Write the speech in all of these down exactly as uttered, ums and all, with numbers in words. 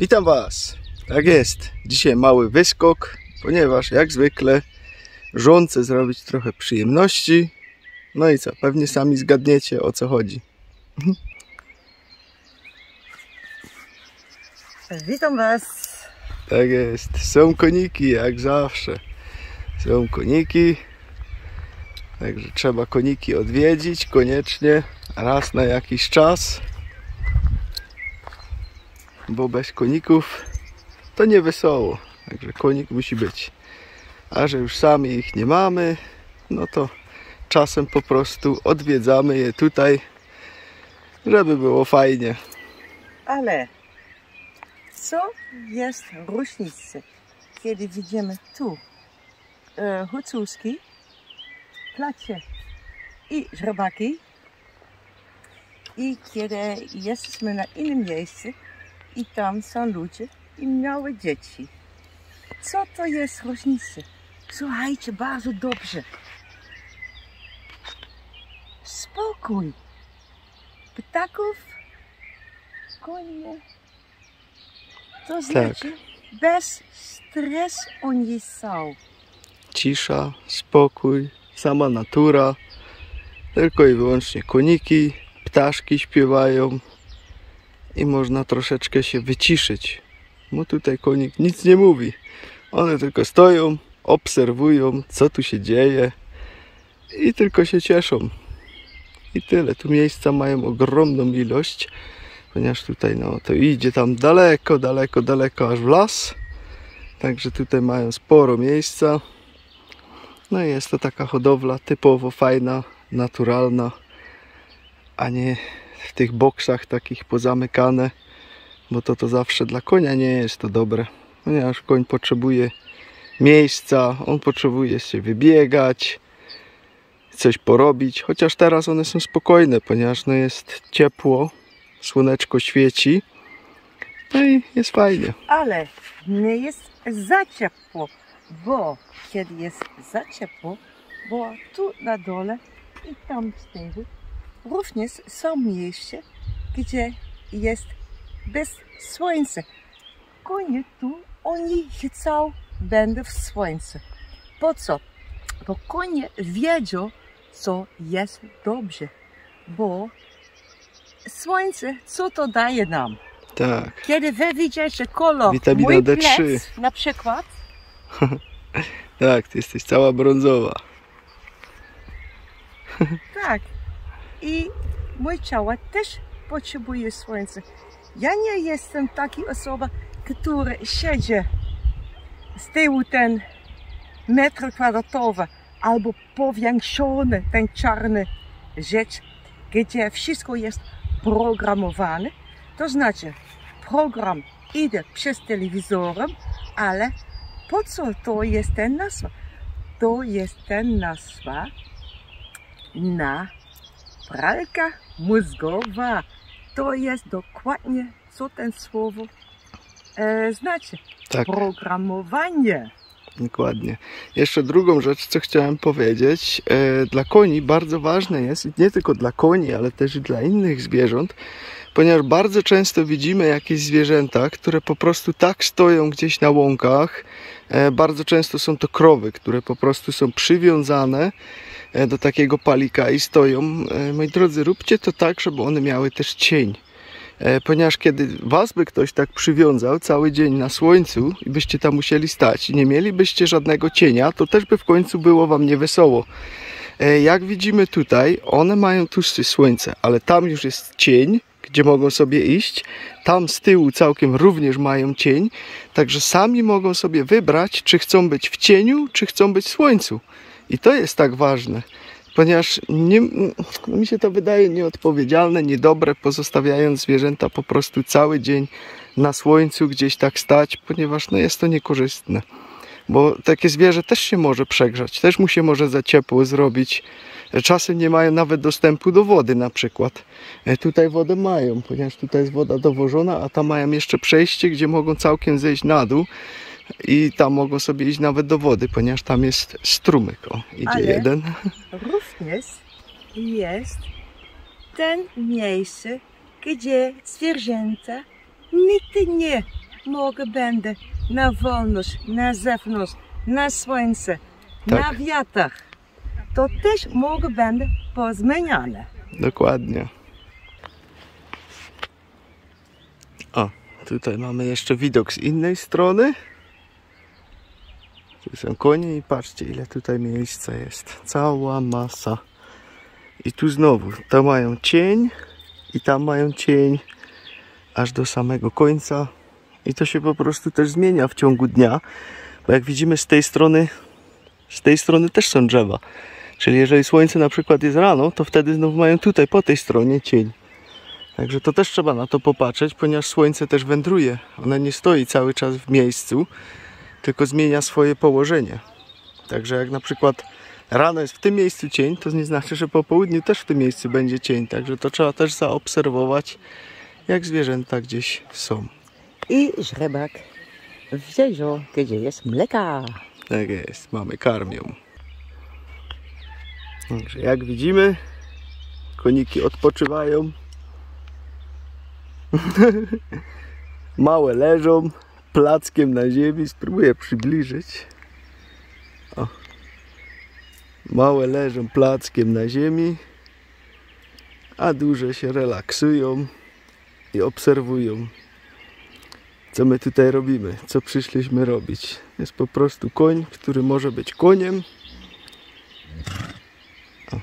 Witam Was. Tak jest. Dzisiaj mały wyskok, ponieważ jak zwykle żonce zrobić trochę przyjemności. No i co? Pewnie sami zgadniecie, o co chodzi. Witam Was. Tak jest. Są koniki, jak zawsze. Są koniki. Także trzeba koniki odwiedzić koniecznie raz na jakiś czas. Bo bez koników to nie wesoło. Także konik musi być. A że już sami ich nie mamy, no to czasem po prostu odwiedzamy je tutaj, żeby było fajnie. Ale co jest różnicy, kiedy widzimy tu e, hucułki, placie i żrobaki, i kiedy jesteśmy na innym miejscu i tam są ludzie i małe dzieci. Co to jest różnica? Słuchajcie bardzo dobrze. Spokój. Ptaków, konie. To znaczy tak. Bez stresu oni są. Cisza, spokój, sama natura. Tylko i wyłącznie koniki, ptaszki śpiewają. I można troszeczkę się wyciszyć, bo tutaj konik nic nie mówi. One tylko stoją, obserwują, co tu się dzieje i tylko się cieszą. I tyle. Tu miejsca mają ogromną ilość, ponieważ tutaj no, to idzie tam daleko, daleko, daleko aż w las. Także tutaj mają sporo miejsca. No i jest to taka hodowla typowo fajna, naturalna, a nie w tych boksach takich pozamykane, bo to to zawsze dla konia nie jest to dobre, ponieważ koń potrzebuje miejsca, on potrzebuje się wybiegać, coś porobić, chociaż teraz one są spokojne, ponieważ no jest ciepło, słoneczko świeci, no i jest fajnie. Ale nie jest za ciepło, bo kiedy jest za ciepło, bo tu na dole i tam z tyłu również są miejsca, gdzie jest bez słońca. Konie tu, oni chcą, będą w słońcu. Po co? Bo konie wiedzą, co jest dobrze. Bo słońce, co to daje nam? Tak. Kiedy wy widzicie kolor, witamina mój D trzy. Plec, na przykład. Tak, ty jesteś cała brązowa. Tak. I moje ciało też potrzebuje słońca. Ja nie jestem taką osobą, która siedzi z tyłu ten metr kwadratowy albo powiększony ten czarny rzecz, gdzie wszystko jest programowane. To znaczy, program idzie przez telewizorem, ale po co to jest ten nazwa? To jest ten nazwa na pralka mózgowa. To jest dokładnie, co ten słowo e, znaczy. Tak. Programowanie. Dokładnie. Jeszcze drugą rzecz, co chciałem powiedzieć. E, dla koni bardzo ważne jest, nie tylko dla koni, ale też i dla innych zwierząt, ponieważ bardzo często widzimy jakieś zwierzęta, które po prostu tak stoją gdzieś na łąkach. E, bardzo często są to krowy, które po prostu są przywiązane do takiego palika i stoją. Moi drodzy, róbcie to tak, żeby one miały też cień. Ponieważ kiedy was by ktoś tak przywiązał cały dzień na słońcu i byście tam musieli stać i nie mielibyście żadnego cienia, to też by w końcu było wam niewesoło. Jak widzimy tutaj, one mają tu słońce, ale tam już jest cień, gdzie mogą sobie iść. Tam z tyłu całkiem również mają cień, także sami mogą sobie wybrać, czy chcą być w cieniu, czy chcą być w słońcu. I to jest tak ważne, ponieważ nie, mi się to wydaje nieodpowiedzialne, niedobre, pozostawiając zwierzęta po prostu cały dzień na słońcu gdzieś tak stać, ponieważ no, jest to niekorzystne. Bo takie zwierzę też się może przegrzać, też mu się może za ciepło zrobić. Czasem nie mają nawet dostępu do wody na przykład. Tutaj wodę mają, ponieważ tutaj jest woda dowożona, a tam mają jeszcze przejście, gdzie mogą całkiem zejść na dół. I tam mogą sobie iść nawet do wody, ponieważ tam jest strumyk. O, idzie ale jeden. Również jest ten miejsce, gdzie zwierzęta nigdy nie mogę, będę na wolność, na zewnątrz, na słońce, tak, na wiatrach, to też mogę, będę pozmieniane. Dokładnie. O, tutaj mamy jeszcze widok z innej strony. Tu są konie i patrzcie, ile tutaj miejsca jest. Cała masa. I tu znowu, tam mają cień i tam mają cień aż do samego końca. I to się po prostu też zmienia w ciągu dnia, bo jak widzimy z tej strony, z tej strony też są drzewa. Czyli jeżeli słońce na przykład jest rano, to wtedy znowu mają tutaj, po tej stronie cień. Także to też trzeba na to popatrzeć, ponieważ słońce też wędruje. Ono nie stoi cały czas w miejscu, tylko zmienia swoje położenie. Także jak na przykład rano jest w tym miejscu cień, to nie znaczy, że po południu też w tym miejscu będzie cień. Także to trzeba też zaobserwować, jak zwierzęta gdzieś są. I żrebak wziął, gdzie jest mleka. Tak jest, mamy karmią. Także jak widzimy, koniki odpoczywają. Małe leżą plackiem na ziemi. Spróbuję przybliżyć. O. Małe leżą plackiem na ziemi, a duże się relaksują i obserwują, co my tutaj robimy, co przyszliśmy robić. Jest po prostu koń, który może być koniem. O.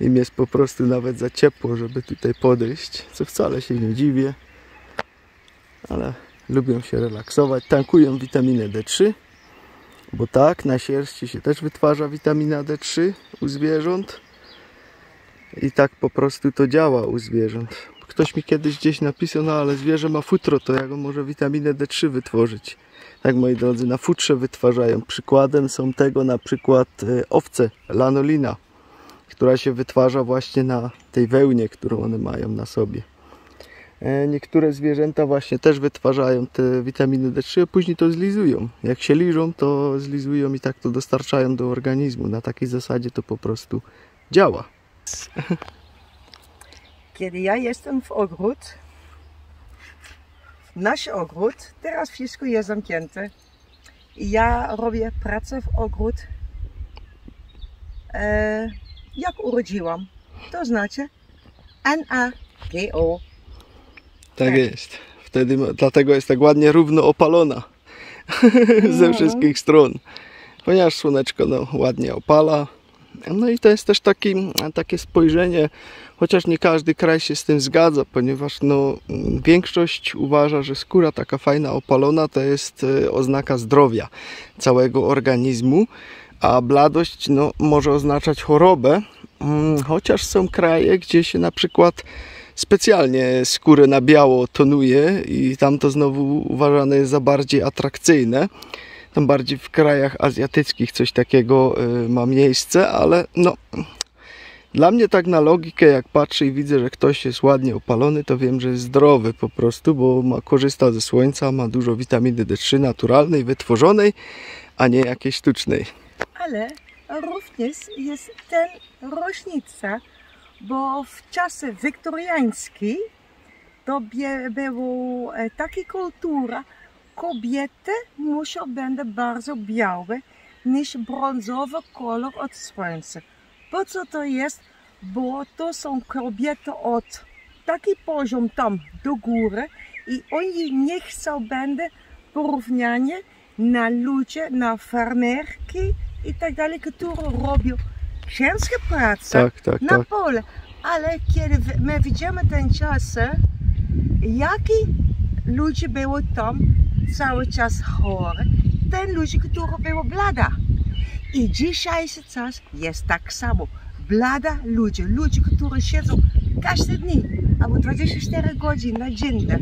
Im jest po prostu nawet za ciepło, żeby tutaj podejść, co wcale się nie dziwię, ale lubią się relaksować, tankują witaminę D trzy, bo tak, na sierści się też wytwarza witamina D trzy u zwierząt i tak po prostu to działa u zwierząt. Ktoś mi kiedyś gdzieś napisał, no ale zwierzę ma futro, to jak on może witaminę D trzy wytworzyć? Tak, moi drodzy, na futrze wytwarzają. Przykładem są tego na przykład owce, lanolina, która się wytwarza właśnie na tej wełnie, którą one mają na sobie. Niektóre zwierzęta właśnie też wytwarzają te witaminy D trzy, a później to zlizują. Jak się liżą, to zlizują i tak to dostarczają do organizmu. Na takiej zasadzie to po prostu działa. Kiedy ja jestem w ogród, nasz ogród, teraz wszystko jest zamknięte. Ja robię pracę w ogród, e, jak urodziłam, to znaczy N A G O. Tak jest. Wtedy, dlatego jest tak ładnie równo opalona mm. ze wszystkich stron. Ponieważ słoneczko no, ładnie opala. No i to jest też taki, takie spojrzenie, chociaż nie każdy kraj się z tym zgadza, ponieważ no, większość uważa, że skóra taka fajna opalona to jest oznaka zdrowia całego organizmu, a bladość no, może oznaczać chorobę, chociaż są kraje, gdzie się na przykład specjalnie skórę na biało tonuje i tam to znowu uważane jest za bardziej atrakcyjne. Tam bardziej w krajach azjatyckich coś takiego y, ma miejsce, ale no dla mnie tak na logikę, jak patrzę i widzę, że ktoś jest ładnie opalony, to wiem, że jest zdrowy po prostu, bo ma, korzysta ze słońca, ma dużo witaminy D trzy naturalnej, wytworzonej, a nie jakiejś sztucznej. Ale również jest ten różnica, bo w czasach wiktoriańskich to była taka kultura, kobiety muszą będą bardzo białe niż brązowy kolor od słońca. Po co to jest? Bo to są kobiety od taki poziom tam do góry i oni nie chcą będą porównanie na ludzi, na farmerki i tak dalej, które robią ciężkie prace tak, tak, na tak. pole. Ale kiedy my widzimy ten czas, jaki ludzie było tam cały czas chory, ten ludzi, który był blada. I dzisiejszy czas jest tak samo. Blada ludzi, ludzi, którzy siedzą każdy dni, albo dwadzieścia cztery godziny na dziennie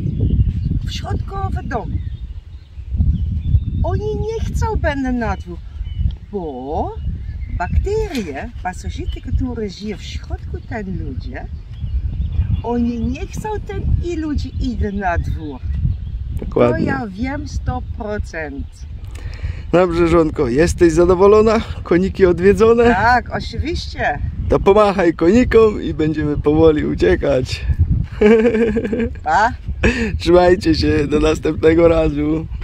w środkowym domu. Oni nie chcą będą na dwór, bo bakterie, pasożyty, które żyją w środku ten ludzi, oni nie chcą ten i ludzi idą na dwór. Dokładnie. To ja wiem sto procent. Dobrze, żonko, jesteś zadowolona? Koniki odwiedzone? Tak, oczywiście. To pomachaj konikom i będziemy powoli uciekać. Pa. Trzymajcie się, do następnego razu.